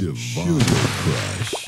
Joy of Crush.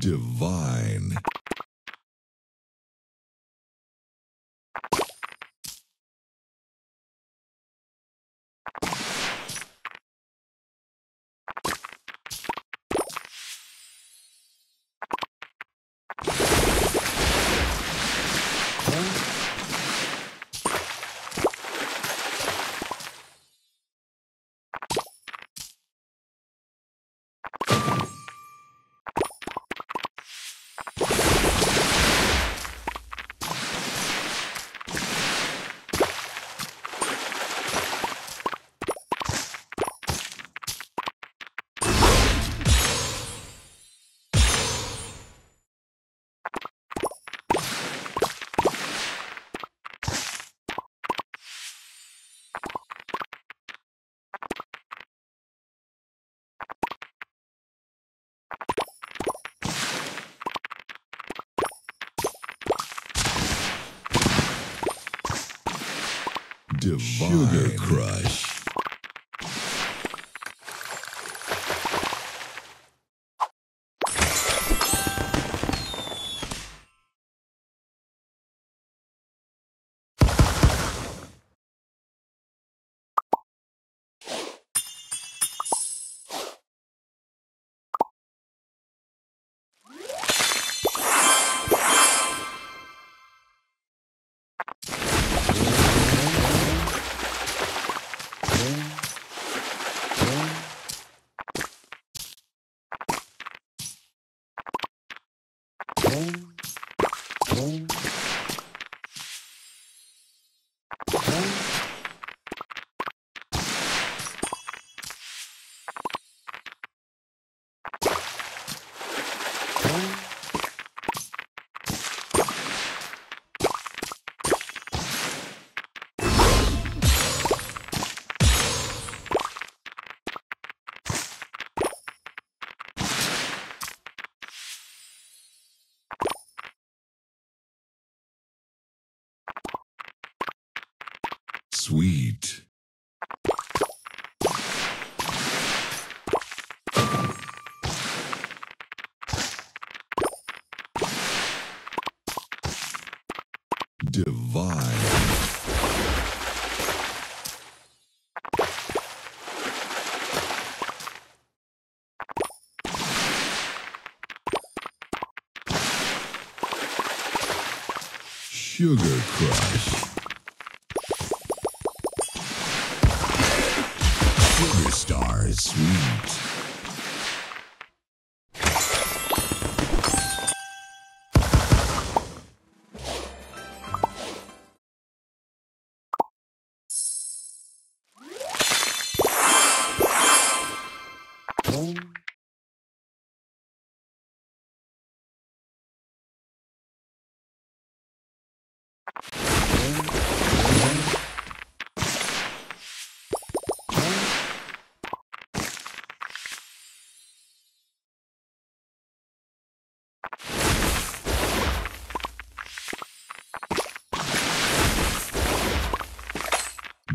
Divine. Divine. Sugar Crush. Sweet. Divine. Sugar Crush. Star is sweet.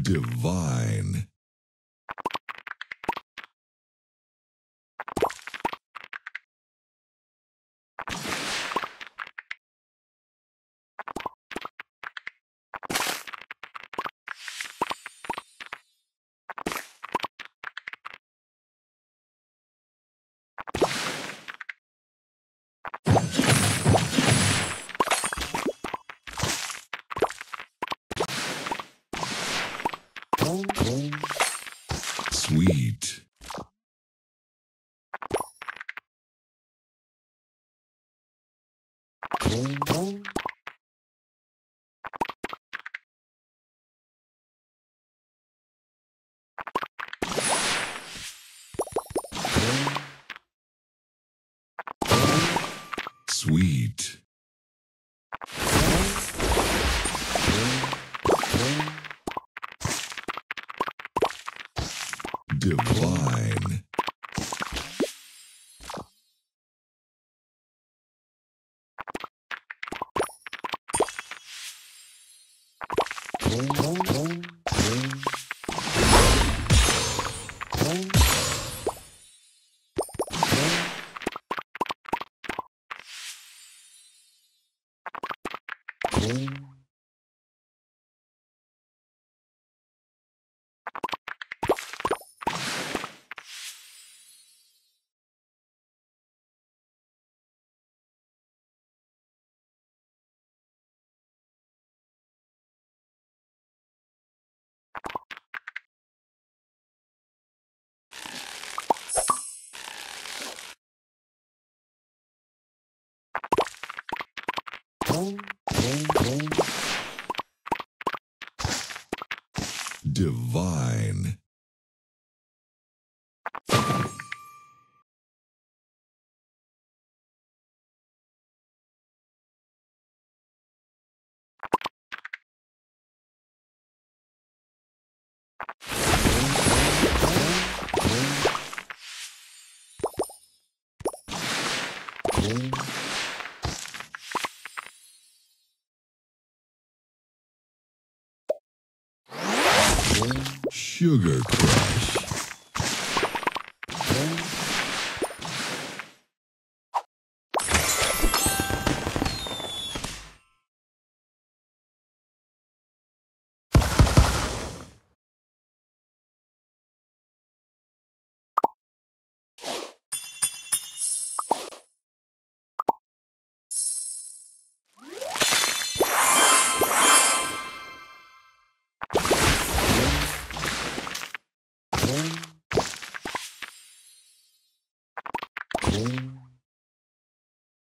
Divine. Sweet. Sweet. Divine. Divine. Sugar Crush.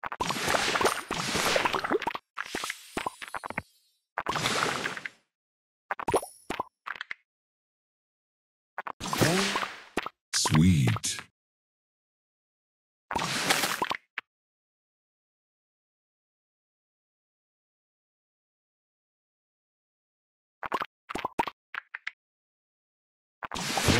Sweet.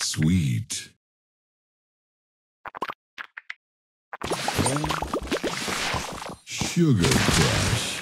Sweet. Sugar Crush.